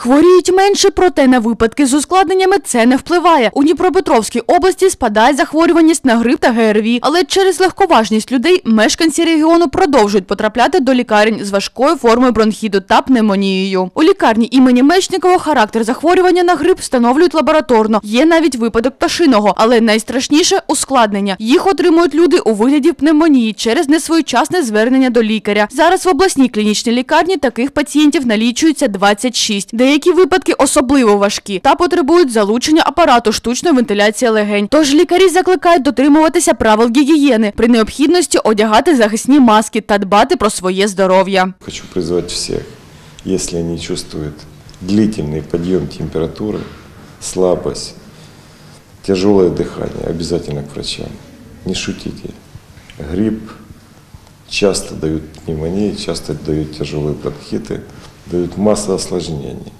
Хворіють менше, проте на випадки з ускладненнями це не впливає. У Дніпропетровській області спадає захворюваність на грип та ГРВІ, але через легковажність людей мешканці регіону продовжують потрапляти до лікарень з важкою формою бронхіту та пневмонією. У лікарні імені Мечникова характер захворювання на грип встановлюють лабораторно. Є навіть випадок пташиного, але найстрашніше – ускладнення. Їх отримують люди у вигляді пневмонії через несвоєчасне звернення до лікаря. Зараз в обласній клінічній лікарні таких пацієнтів налічується 26. Деякі випадки особливо важкі та потребують залучення апарату штучної вентиляції легень. Тож лікарі закликають дотримуватися правил гігієни, при необхідності одягати захисні маски та дбати про своє здоров'я. Хочу призвати всіх, якщо вони відчувають длительний підйом температури, слабость, тяжелое дыхание, обязательно к врачам. Не шутите. Грипп часто дают пневмонии, часто дают тяжелые бронхиты, дают массу осложнений.